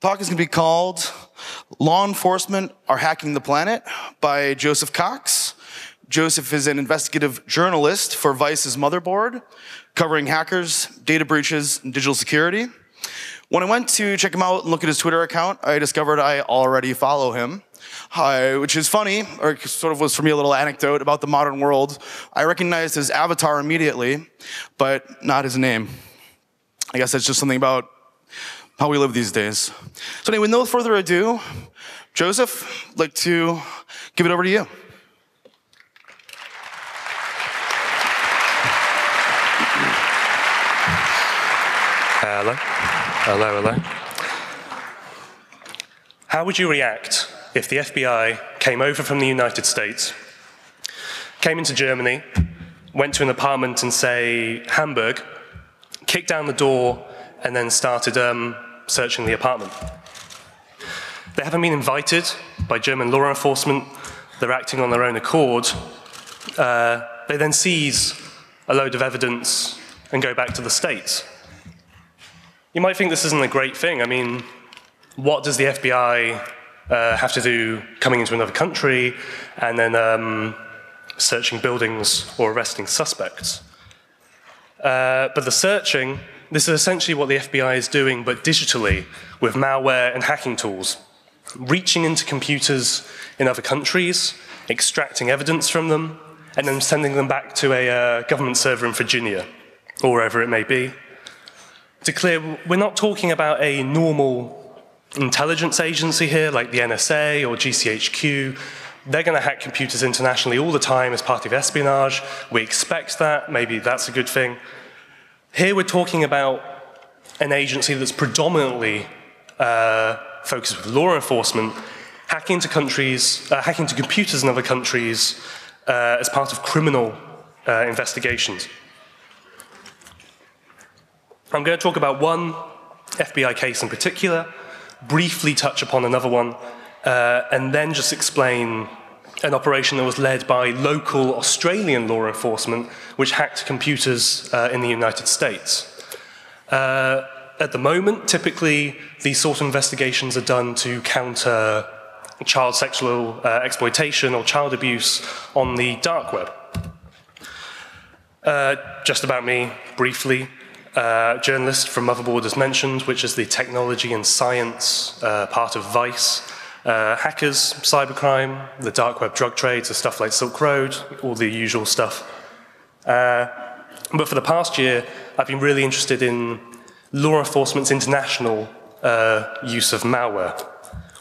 Talk is going to be called Law Enforcement Are Hacking the Planet by Joseph Cox. Joseph is an investigative journalist for Vice's Motherboard, covering hackers, data breaches, and digital security. When I went to check him out and look at his Twitter account, I discovered I already follow him, which is funny, or sort of was for me a little anecdote about the modern world. I recognized his avatar immediately, but not his name. I guess that's just something about how we live these days. So anyway, with no further ado, Joseph, I'd like to give it over to you. Hello. Hello, hello. How would you react if the FBI came over from the United States, came into Germany, went to an apartment in, say, Hamburg, kicked down the door, and then started searching the apartment? They haven't been invited by German law enforcement. They're acting on their own accord. They then seize a load of evidence and go back to the States. You might think this isn't a great thing. I mean, what does the FBI have to do coming into another country and then searching buildings or arresting suspects? But the searching, this is essentially what the FBI is doing, but digitally, with malware and hacking tools, reaching into computers in other countries, extracting evidence from them, and then sending them back to a government server in Virginia, or wherever it may be. To clear, we're not talking about a normal intelligence agency here, like the NSA or GCHQ. They're going to hack computers internationally all the time as part of espionage. We expect that. Maybe that's a good thing. Here we're talking about an agency that's predominantly focused with law enforcement, hacking to countries, hacking to computers in other countries as part of criminal investigations. I'm going to talk about one FBI case in particular, briefly touch upon another one, and then just explain an operation that was led by local Australian law enforcement, which hacked computers in the United States. At the moment, typically, these sort of investigations are done to counter child sexual exploitation or child abuse on the dark web. Just about me, briefly. Journalist from Motherboard as mentioned, which is the technology and science part of Vice. Hackers, cybercrime, the dark web drug trade, so stuff like Silk Road, all the usual stuff. But for the past year, I've been really interested in law enforcement's international use of malware,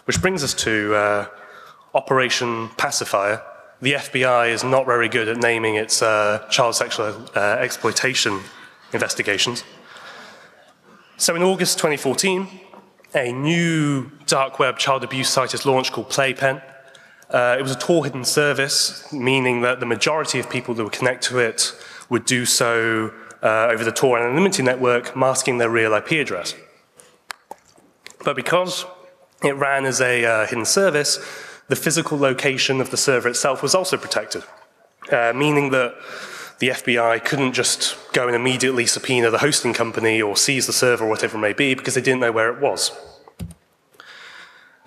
which brings us to Operation Pacifier. The FBI is not very good at naming its child sexual exploitation investigations. So in August 2014, a new dark web child abuse site is launched called Playpen. It was a Tor hidden service, meaning that the majority of people that would connect to it would do so over the Tor anonymity network, masking their real IP address. But because it ran as a hidden service, the physical location of the server itself was also protected, meaning that the FBI couldn't just go and immediately subpoena the hosting company or seize the server or whatever it may be because they didn't know where it was.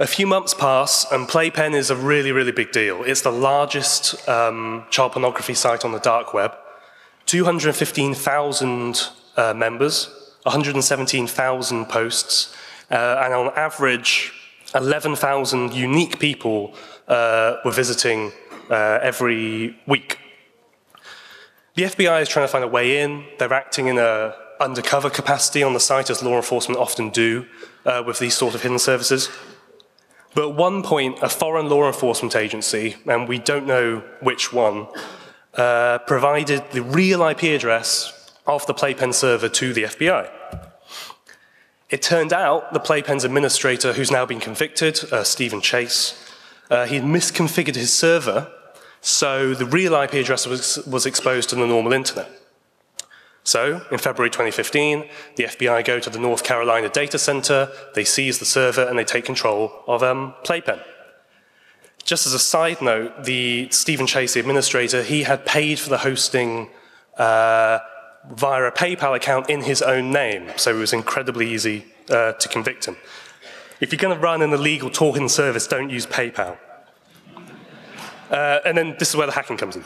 A few months pass, and Playpen is a really, really big deal. It's the largest child pornography site on the dark web. 215,000 members, 117,000 posts, and on average, 11,000 unique people were visiting every week. The FBI is trying to find a way in. They're acting in an undercover capacity on the site, as law enforcement often do with these sort of hidden services. But at one point, a foreign law enforcement agency, and we don't know which one, provided the real IP address of the Playpen server to the FBI. It turned out the Playpen's administrator, who's now been convicted, Stephen Chase, he had misconfigured his server so the real IP address was exposed to the normal internet. So, in February 2015, the FBI go to the North Carolina data center, they seize the server, and they take control of Playpen. Just as a side note, Stephen Chase, the administrator, he had paid for the hosting via a PayPal account in his own name, so it was incredibly easy to convict him. If you're going to run an illegal torrent service, don't use PayPal. And then this is where the hacking comes in.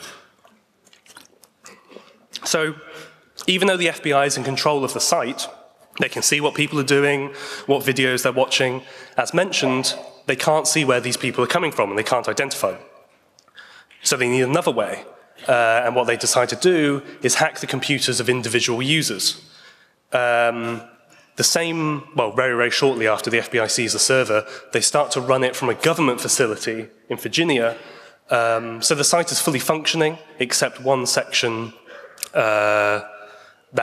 So even though the FBI is in control of the site, they can see what people are doing, what videos they're watching. As mentioned, they can't see where these people are coming from, and they can't identify them. So they need another way. And what they decide to do is hack the computers of individual users. The same, well, very, very shortly after the FBI sees the server, they start to run it from a government facility in Virginia. So the site is fully functioning, except one section that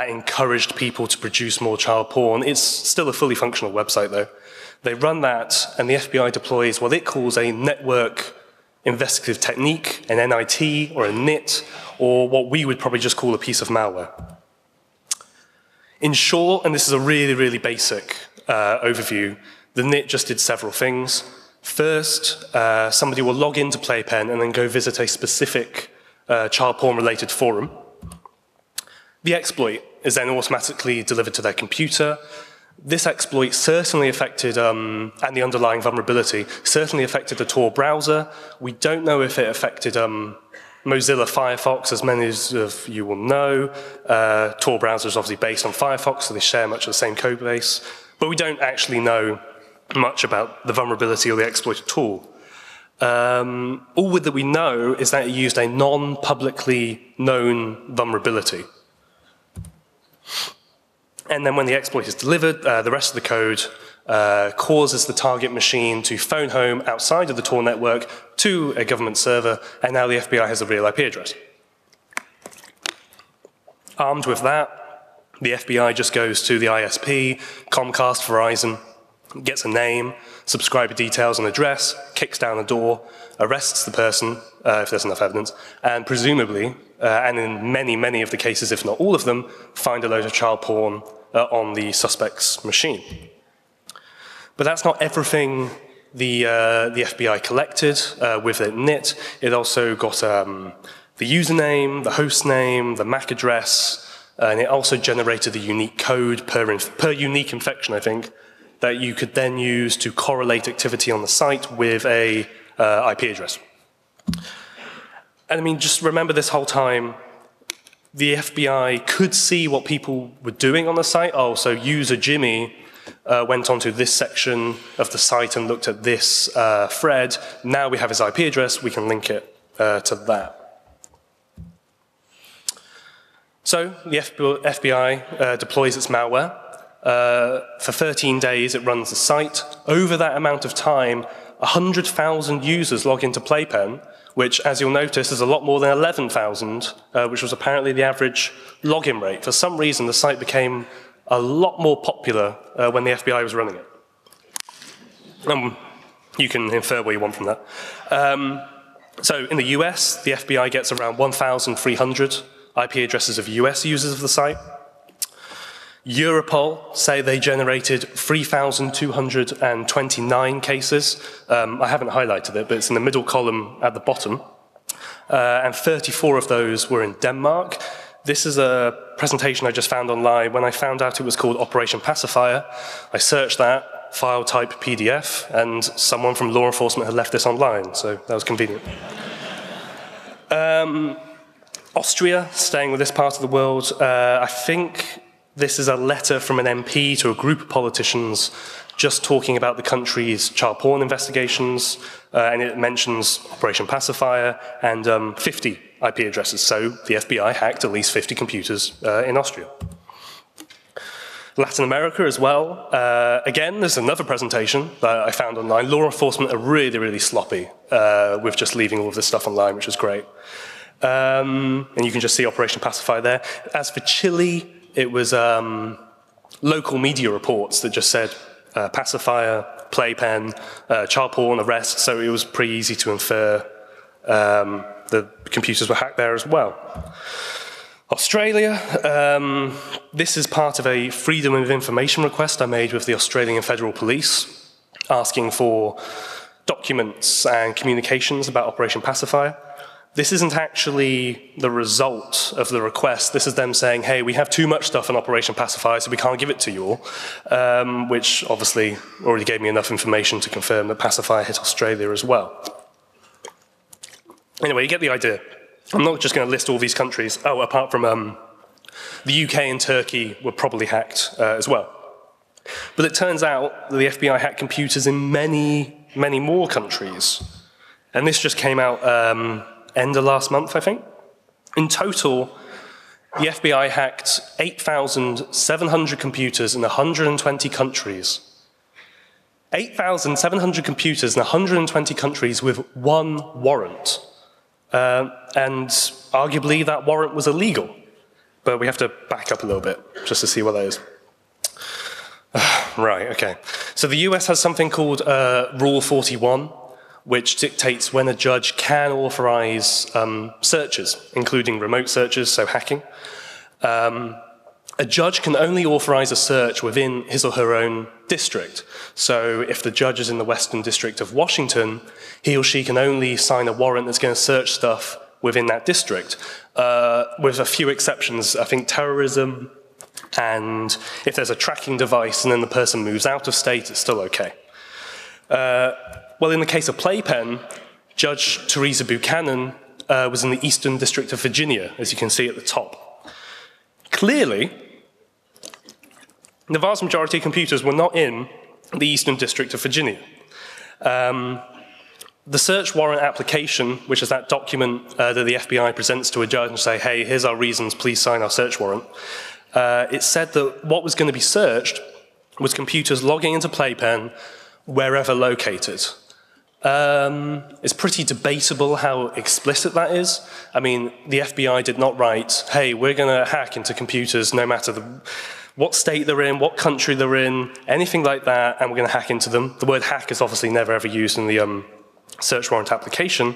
encouraged people to produce more child porn. It's still a fully functional website, though. They run that, and the FBI deploys what it calls a network investigative technique, an NIT or a NIT, or what we would probably just call a piece of malware. In short, and this is a really, really basic overview, the NIT just did several things. First, somebody will log into Playpen and then go visit a specific child porn-related forum. The exploit is then automatically delivered to their computer. This exploit certainly affected, and the underlying vulnerability, certainly affected the Tor browser. We don't know if it affected Mozilla Firefox, as many of you will know. Tor browser is obviously based on Firefox, so they share much of the same code base. But we don't actually know much about the vulnerability or the exploit at all. All that we know is that it used a non-publicly known vulnerability. And then when the exploit is delivered, the rest of the code causes the target machine to phone home outside of the Tor network to a government server, and now the FBI has a real IP address. Armed with that, the FBI just goes to the ISP, Comcast, Verizon, gets a name, subscriber details and address, kicks down a door, arrests the person, if there's enough evidence, and presumably, and in many, many of the cases, if not all of them, find a load of child porn on the suspect's machine. But that's not everything the FBI collected with their NIT. It also got the username, the host name, the MAC address, and it also generated the unique code per unique infection, I think, that you could then use to correlate activity on the site with a IP address. And I mean, just remember this whole time, the FBI could see what people were doing on the site. Oh, so user Jimmy went onto this section of the site and looked at this thread. Now we have his IP address, we can link it to that. So the FBI deploys its malware. For 13 days, it runs the site. Over that amount of time, 100,000 users log into Playpen, which, as you'll notice, is a lot more than 11,000, which was apparently the average login rate. For some reason, the site became a lot more popular when the FBI was running it. You can infer what you want from that. So in the US, the FBI gets around 1,300 IP addresses of US users of the site. Europol say they generated 3,229 cases. I haven't highlighted it, but it's in the middle column at the bottom. And 34 of those were in Denmark. This is a presentation I just found online. When I found out it was called Operation Pacifier, I searched that, file type PDF, and someone from law enforcement had left this online, so that was convenient. Austria, staying with this part of the world, I think this is a letter from an MP to a group of politicians just talking about the country's child porn investigations, and it mentions Operation Pacifier and 50 IP addresses. So the FBI hacked at least 50 computers in Austria. Latin America as well. Again, there's another presentation that I found online. Law enforcement are really, really sloppy with just leaving all of this stuff online, which is great. And you can just see Operation Pacifier there. As for Chile, it was local media reports that just said Pacifier, Playpen, child porn, arrest, so it was pretty easy to infer the computers were hacked there as well. Australia, this is part of a Freedom of Information request I made with the Australian Federal Police, asking for documents and communications about Operation Pacifier. this isn't actually the result of the request. This is them saying, hey, we have too much stuff in Operation Pacifier, so we can't give it to you all, which obviously already gave me enough information to confirm that Pacifier hit Australia as well. Anyway, you get the idea. I'm not just going to list all these countries. Oh, apart from the UK and Turkey were probably hacked as well. But it turns out that the FBI hacked computers in many, many more countries. And this just came out end of last month, I think. In total, the FBI hacked 8,700 computers in 120 countries. 8,700 computers in 120 countries with one warrant. And arguably that warrant was illegal. But we have to back up a little bit just to see what that is. Right, okay. So the US has something called Rule 41, which dictates when a judge can authorize searches, including remote searches, so hacking. A judge can only authorize a search within his or her own district. So if the judge is in the Western District of Washington, he or she can only sign a warrant that's going to search stuff within that district, with a few exceptions. I think terrorism, and if there's a tracking device and then the person moves out of state, it's still okay. Well, in the case of Playpen, Judge Teresa Buchanan was in the Eastern District of Virginia, as you can see at the top. Clearly, the vast majority of computers were not in the Eastern District of Virginia. The search warrant application, which is that document that the FBI presents to a judge and say, hey, here's our reasons, please sign our search warrant, it said that what was going to be searched was computers logging into Playpen wherever located. It's pretty debatable how explicit that is. I mean, the FBI did not write, hey, we're going to hack into computers no matter what state they're in, what country they're in, anything like that, and we're going to hack into them. The word hack is obviously never ever used in the search warrant application.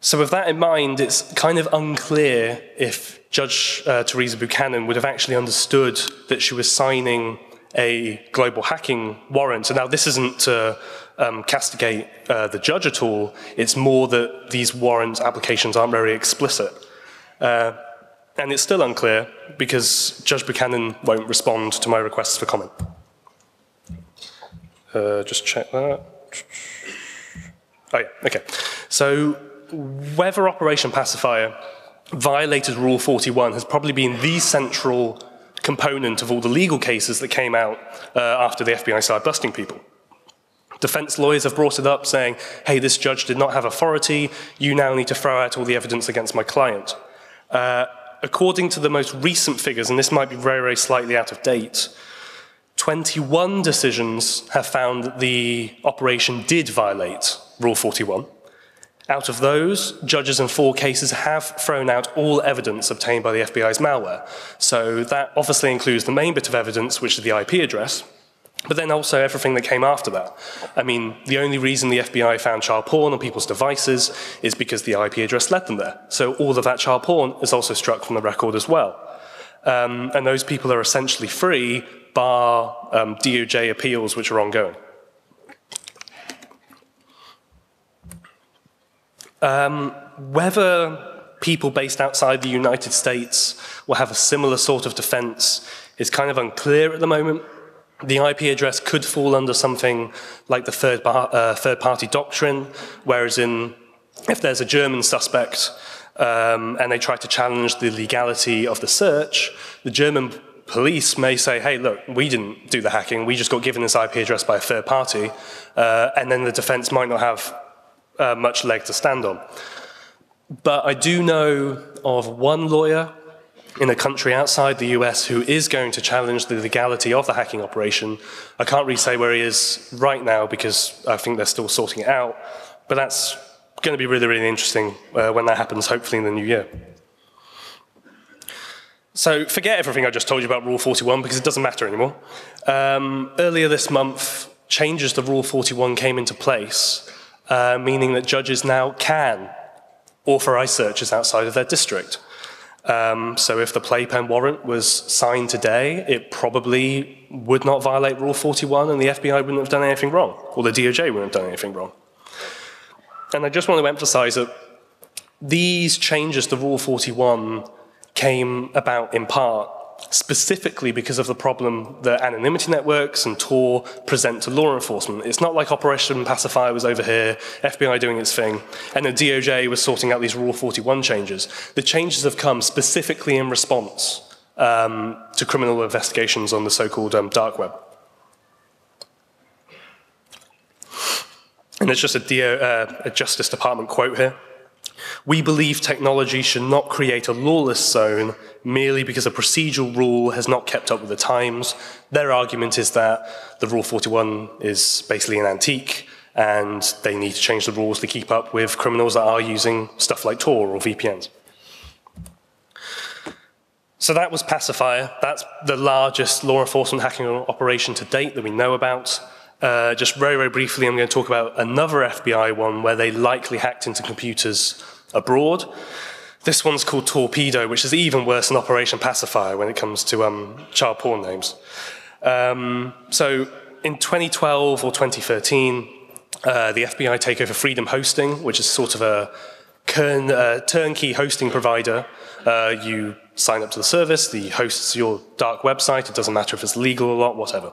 So with that in mind, it's kind of unclear if Judge Teresa Buchanan would have actually understood that she was signing a global hacking warrant. And now this isn't to castigate the judge at all. It's more that these warrant applications aren't very explicit. And it's still unclear because Judge Buchanan won't respond to my requests for comment. Just check that. Oh yeah, okay. So whether Operation Pacifier violated Rule 41 has probably been the central component of all the legal cases that came out after the FBI started busting people. Defense lawyers have brought it up saying, hey, this judge did not have authority, you now need to throw out all the evidence against my client. According to the most recent figures, and this might be very, very slightly out of date, 21 decisions have found that the operation did violate Rule 41. Out of those, judges in 4 cases have thrown out all evidence obtained by the FBI's malware. So that obviously includes the main bit of evidence, which is the IP address, but then also everything that came after that. I mean, the only reason the FBI found child porn on people's devices is because the IP address led them there. So all of that child porn is also struck from the record as well. And those people are essentially free, bar DOJ appeals, which are ongoing. Whether people based outside the United States will have a similar sort of defense is kind of unclear at the moment. The IP address could fall under something like the third-party doctrine, whereas if there's a German suspect and they try to challenge the legality of the search, the German police may say, hey, look, we didn't do the hacking, we just got given this IP address by a third party, and then the defense might not have much leg to stand on. But I do know of one lawyer in a country outside the US who is going to challenge the legality of the hacking operation. I can't really say where he is right now because I think they're still sorting it out, but that's going to be really, really interesting when that happens, hopefully in the new year. So forget everything I just told you about Rule 41 because it doesn't matter anymore. Earlier this month, changes to Rule 41 came into place, meaning that judges now can authorize searches outside of their district. So if the Playpen warrant was signed today, it probably would not violate Rule 41 and the FBI wouldn't have done anything wrong, or the DOJ wouldn't have done anything wrong. And I just want to emphasize that These changes to Rule 41 came about in part specifically because of the problem that anonymity networks and Tor present to law enforcement. It's not like Operation Pacifier was over here, FBI doing its thing, and the DOJ was sorting out these Rule 41 changes. The changes have come specifically in response to criminal investigations on the so-called dark web. And it's just a Justice Department quote here. "We believe technology should not create a lawless zone merely because a procedural rule has not kept up with the times." Their argument is that the Rule 41 is basically an antique and they need to change the rules to keep up with criminals that are using stuff like Tor or VPNs. So that was Pacifier. That's the largest law enforcement hacking operation to date that we know about. Just very, very briefly, I'm going to talk about another FBI one where they likely hacked into computers abroad. This one's called Torpedo, which is even worse than Operation Pacifier when it comes to child porn names. So in 2012 or 2013, the FBI take over Freedom Hosting, which is sort of a turnkey hosting provider. You sign up to the service, the hosts your dark website. It doesn't matter if it's legal or not, whatever.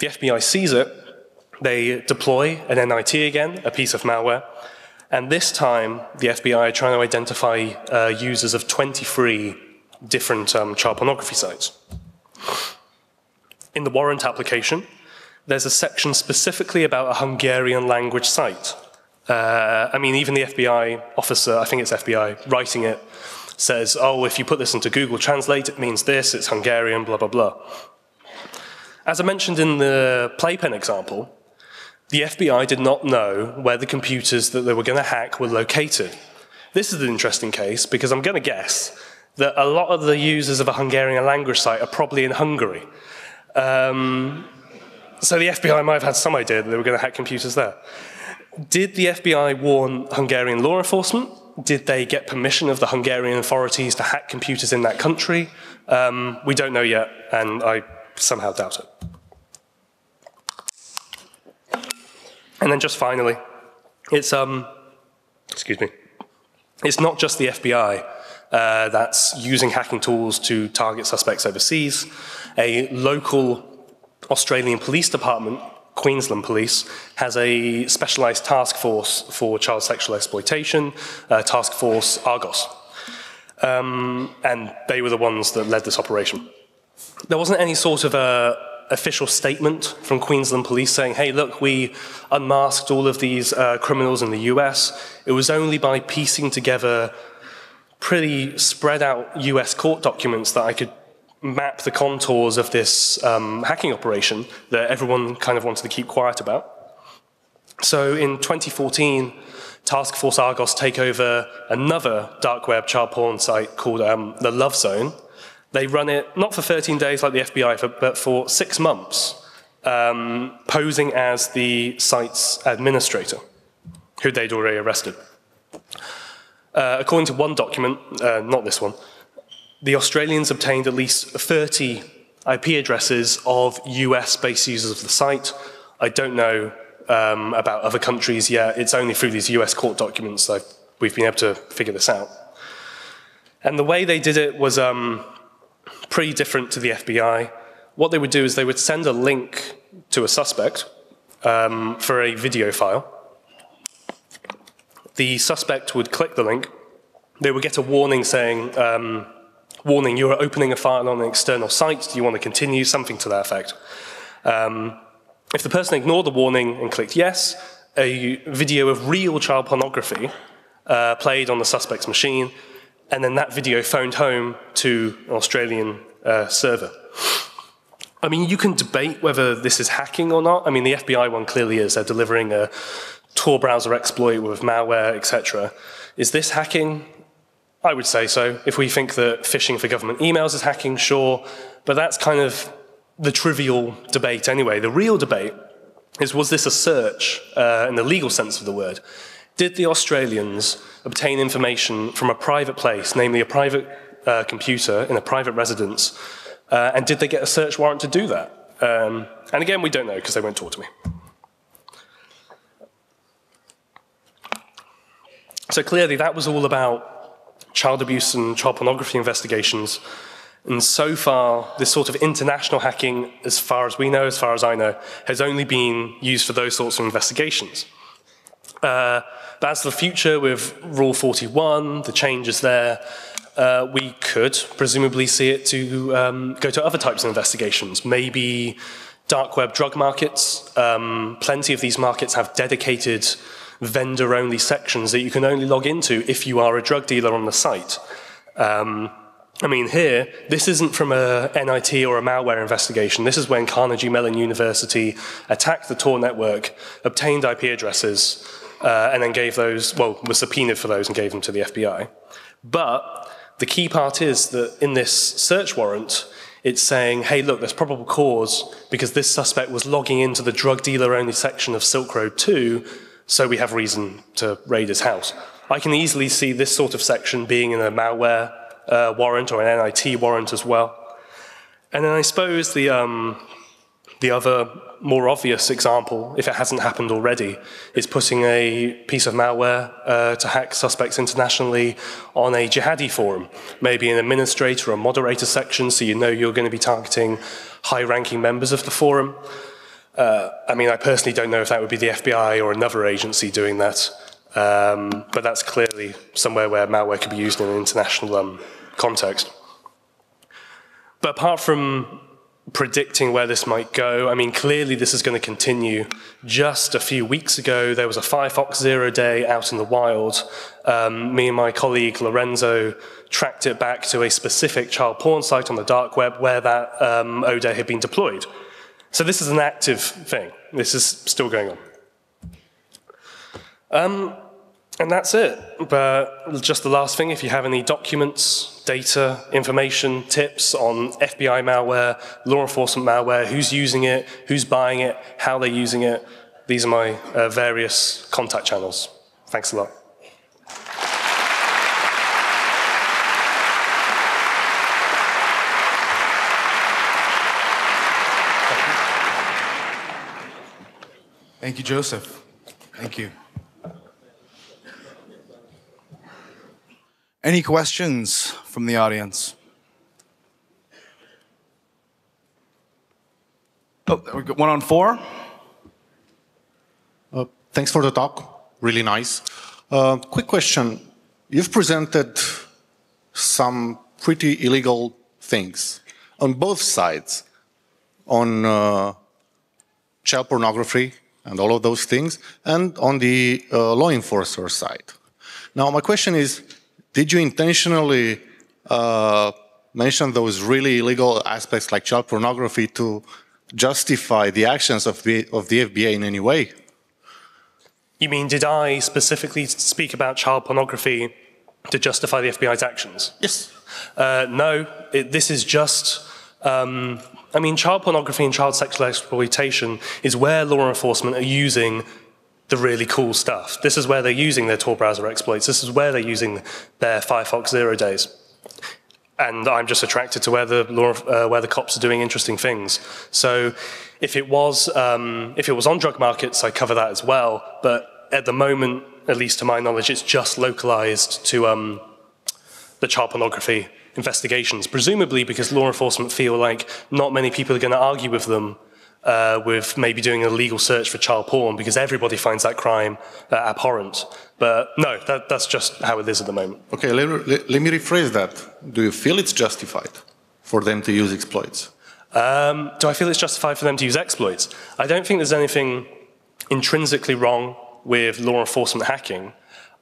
The FBI sees it, they deploy an NIT again, a piece of malware, and this time the FBI are trying to identify users of 23 different child pornography sites. In the warrant application, there's a section specifically about a Hungarian language site. I mean, even the FBI officer, I think it's FBI, writing it, says, oh, if you put this into Google Translate, it means this, it's Hungarian, blah, blah, blah. As I mentioned in the Playpen example, the FBI did not know where the computers that they were going to hack were located. This is an interesting case because I'm going to guess that a lot of the users of a Hungarian language site are probably in Hungary. So the FBI might have had some idea that they were going to hack computers there. Did the FBI warn Hungarian law enforcement? Did they get permission of the Hungarian authorities to hack computers in that country? We don't know yet, and I somehow doubt it. And then just finally, it's excuse me, it's not just the FBI that's using hacking tools to target suspects overseas. A local Australian police department, Queensland Police, has a specialized task force for child sexual exploitation, Task Force Argos. And they were the ones that led this operation. There wasn't any sort of official statement from Queensland Police saying, hey, look, we unmasked all of these criminals in the US. It was only by piecing together pretty spread out US court documents that I could map the contours of this hacking operation that everyone kind of wanted to keep quiet about. So in 2014, Task Force Argos take over another dark web child porn site called the Love Zone. They run it, not for 13 days like the FBI, but for 6 months, posing as the site's administrator, who they'd already arrested. According to one document, not this one, the Australians obtained at least 30 IP addresses of US-based users of the site. I don't know about other countries yet. It's only through these US court documents that we've been able to figure this out. And the way they did it was pretty different to the FBI. What they would do is they would send a link to a suspect for a video file. The suspect would click the link. They would get a warning saying, warning, you are opening a file on an external site. Do you want to continue? Something to that effect. If the person ignored the warning and clicked yes, a video of real child pornography played on the suspect's machine. And then that video phoned home to an Australian server. I mean, you can debate whether this is hacking or not. I mean, the FBI one clearly is. They're delivering a Tor browser exploit with malware, etc. Is this hacking? I would say so. If we think that phishing for government emails is hacking, sure. But that's kind of the trivial debate anyway. The real debate is, was this a search in the legal sense of the word? Did the Australians obtain information from a private place, namely a private computer in a private residence, and did they get a search warrant to do that? And again, we don't know because they won't talk to me. So clearly that was all about child abuse and child pornography investigations. And so far, this sort of international hacking, as far as we know, as far as I know, has only been used for those sorts of investigations. But as for the future, with Rule 41, the changes there, we could presumably see it to go to other types of investigations, maybe dark web drug markets. Plenty of these markets have dedicated vendor-only sections that you can only log into if you are a drug dealer on the site. I mean, here, this isn't from a NIT or a malware investigation. This is when Carnegie Mellon University attacked the Tor network, obtained IP addresses, and then gave those, well, was subpoenaed for those and gave them to the FBI. But the key part is that in this search warrant, it's saying, hey, look, there's probable cause because this suspect was logging into the drug dealer-only section of Silk Road 2, so we have reason to raid his house. I can easily see this sort of section being in a malware warrant or an NIT warrant as well. And then I suppose the other more obvious example, if it hasn't happened already, is putting a piece of malware to hack suspects internationally on a jihadi forum, maybe an administrator or moderator section, so you know you're going to be targeting high-ranking members of the forum. I mean, I personally don't know if that would be the FBI or another agency doing that, but that's clearly somewhere where malware could be used in an international context. But apart from predicting where this might go, I mean, clearly this is going to continue. Just a few weeks ago, there was a Firefox 0 day out in the wild. Me and my colleague Lorenzo tracked it back to a specific child porn site on the dark web where that 0 day had been deployed. So this is an active thing. This is still going on. And that's it. But just the last thing, if you have any documents, data, information, tips on FBI malware, law enforcement malware, who's using it, who's buying it, how they're using it, these are my various contact channels. Thanks a lot. Thank you, Joseph. Thank you. Any questions from the audience? Oh, we got one on four. Thanks for the talk. Really nice. Quick question. You've presented some pretty illegal things on both sides, on child pornography and all of those things, and on the law enforcer side. Now, my question is, did you intentionally mention those really illegal aspects like child pornography to justify the actions of the FBI in any way? You mean, did I specifically speak about child pornography to justify the FBI's actions? Yes. No, this is just... I mean, child pornography and child sexual exploitation is where law enforcement are using the really cool stuff. This is where they're using their Tor browser exploits. This is where they're using their Firefox 0 days. And I'm just attracted to where the cops are doing interesting things. So if it was on drug markets, I cover that as well. But at the moment, at least to my knowledge, it's just localized to the child pornography investigations, presumably because law enforcement feel like not many people are going to argue with them with maybe doing an illegal search for child porn, because everybody finds that crime abhorrent. But no, that's just how it is at the moment. Okay, let me rephrase that. Do you feel it's justified for them to use exploits? Do I feel it's justified for them to use exploits? I don't think there's anything intrinsically wrong with law enforcement hacking,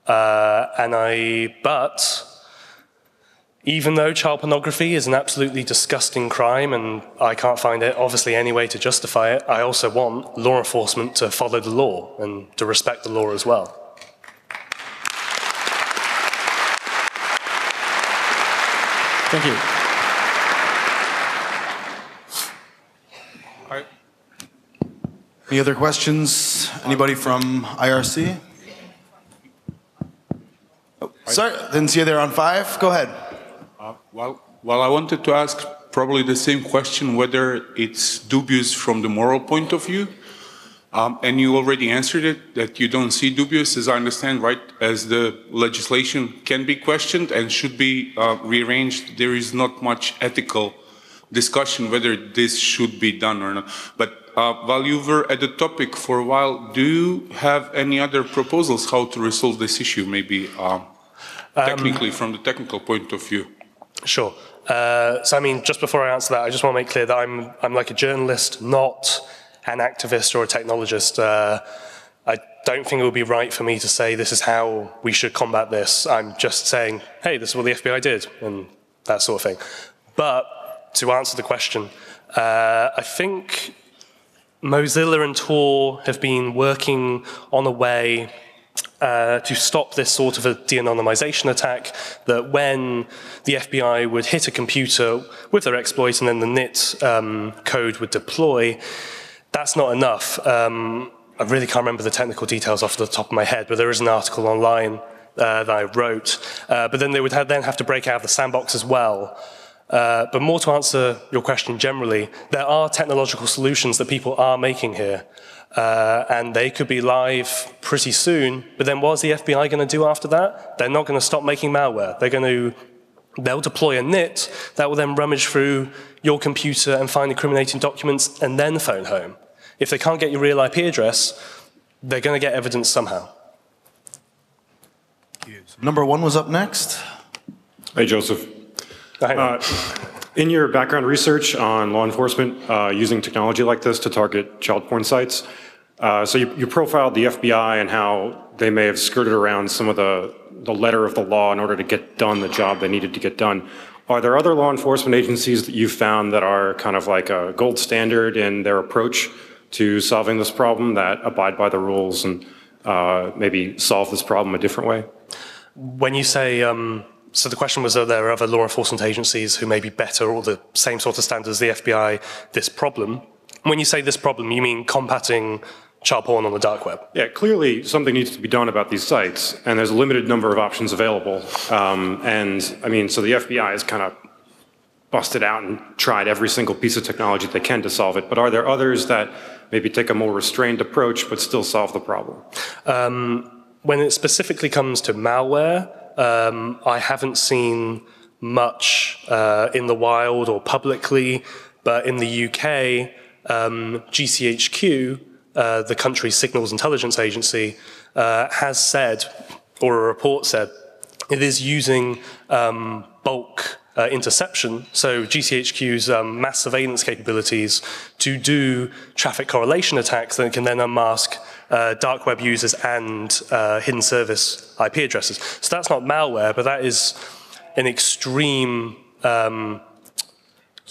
but even though child pornography is an absolutely disgusting crime, and I can't find it, obviously, any way to justify it, I also want law enforcement to follow the law and to respect the law as well. Thank you. All right. Any other questions? Anybody from IRC? Oh, sorry, didn't see you there on five. Go ahead. Well, I wanted to ask probably the same question, whether it's dubious from the moral point of view, And you already answered it, that you don't see dubious, as I understand, right, as the legislation can be questioned and should be rearranged. There is not much ethical discussion whether this should be done or not. But while you were at the topic for a while, do you have any other proposals how to resolve this issue, maybe technically, from the technical point of view? Sure. So, I mean, just before I answer that, I just want to make clear that I'm like a journalist, not an activist or a technologist. I don't think it would be right for me to say this is how we should combat this. I'm just saying, hey, this is what the FBI did, and that sort of thing. But to answer the question, I think Mozilla and Tor have been working on a way to stop this sort of a de-anonymization attack, that when the FBI would hit a computer with their exploit and then the NIT code would deploy, that's not enough. I really can't remember the technical details off the top of my head, but there is an article online that I wrote. But then they would have to break out of the sandbox as well. But more to answer your question generally, there are technological solutions that people are making here. And they could be live pretty soon. But then what's the FBI going to do after that? They're not going to stop making malware. They're going to... They'll deploy a NIT that will then rummage through your computer and find incriminating documents and then phone home. If they can't get your real IP address, they're going to get evidence somehow. Number one was up next. Hey, Joseph. In your background research on law enforcement using technology like this to target child porn sites, so you profiled the FBI and how they may have skirted around some of the letter of the law in order to get done the job they needed to get done. Are there other law enforcement agencies that you've found that are kind of like a gold standard in their approach to solving this problem, that abide by the rules and maybe solve this problem a different way? When you say, so the question was, are there other law enforcement agencies who may be better or the same sort of standards as the FBI, this problem? When you say this problem, you mean combating child porn on the dark web? Yeah, clearly something needs to be done about these sites, and there's a limited number of options available. And I mean, so the FBI has kind of busted out and tried every single piece of technology they can to solve it, but are there others that maybe take a more restrained approach but still solve the problem? When it specifically comes to malware, I haven't seen much in the wild or publicly, but in the UK, GCHQ, the country's signals intelligence agency, has said, or a report said, it is using bulk interception, so GCHQ's mass surveillance capabilities, to do traffic correlation attacks that can then unmask dark web users and hidden service IP addresses. So that's not malware, but that is an extreme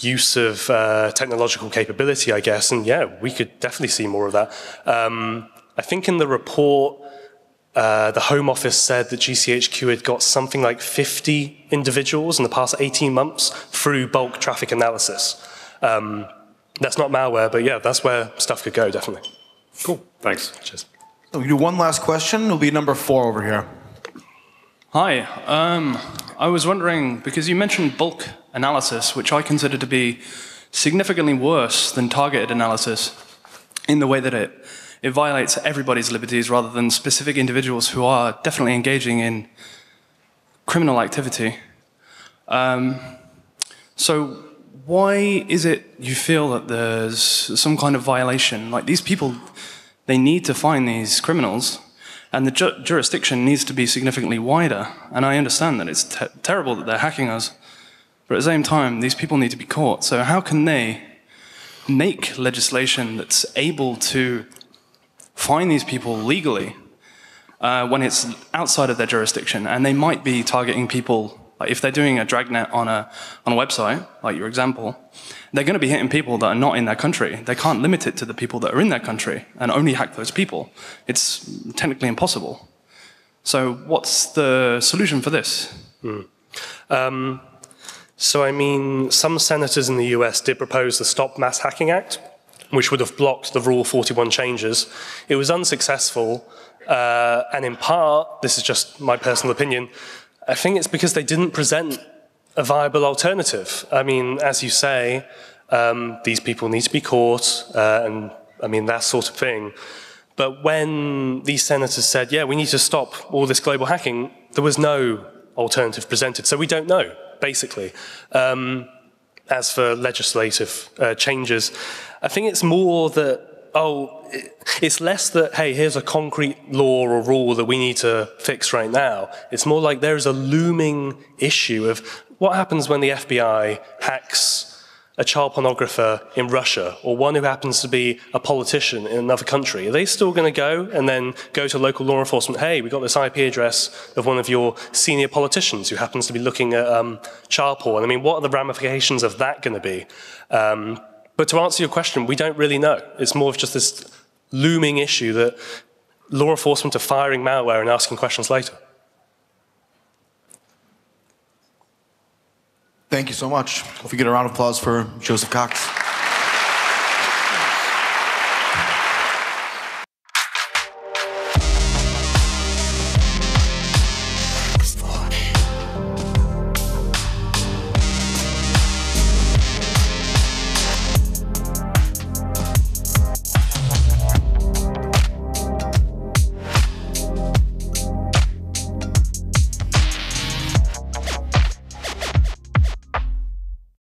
use of technological capability, I guess, and yeah, we could definitely see more of that. I think in the report, the Home Office said that GCHQ had got something like 50 individuals in the past 18 months through bulk traffic analysis. That's not malware, but yeah, that's where stuff could go, definitely. Cool, thanks. Cheers. So we do one last question. It'll be number 4 over here. Hi, I was wondering, because you mentioned bulk analysis, which I consider to be significantly worse than targeted analysis in the way that it violates everybody's liberties rather than specific individuals who are definitely engaging in criminal activity. So why is it you feel that there's some kind of violation? Like, these people, they need to find these criminals, and the jurisdiction needs to be significantly wider. And I understand that it's terrible that they're hacking us, but at the same time, these people need to be caught. So how can they make legislation that's able to find these people legally when it's outside of their jurisdiction? And they might be targeting people, like if they're doing a dragnet on a website, like your example, they're going to be hitting people that are not in their country. They can't limit it to the people that are in their country and only hack those people. It's technically impossible. So what's the solution for this? So, I mean, some senators in the US did propose the Stop Mass Hacking Act, which would have blocked the Rule 41 changes. It was unsuccessful, and in part, this is just my personal opinion, I think it's because they didn't present a viable alternative. I mean, as you say, these people need to be caught, and I mean, that sort of thing. But when these senators said, yeah, we need to stop all this global hacking, there was no alternative presented. So we don't know, basically. As for legislative changes, I think it's more that, it's less that, hey, here's a concrete law or rule that we need to fix right now. It's more like there is a looming issue of what happens when the FBI hacks a child pornographer in Russia, or one who happens to be a politician in another country. Are they still going to go and then go to local law enforcement, hey, we got this IP address of one of your senior politicians who happens to be looking at child porn? I mean, what are the ramifications of that going to be? But to answer your question, we don't really know. It's more of just this looming issue that law enforcement are firing malware and asking questions later. Thank you so much. If we get a round of applause for Joseph Cox.